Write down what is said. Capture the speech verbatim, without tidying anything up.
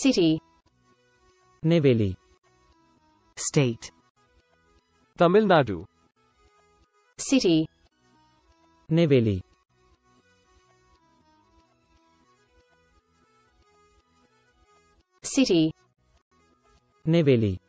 City, Neyveli, State, Tamil Nadu, City, Neyveli. City, Neyveli.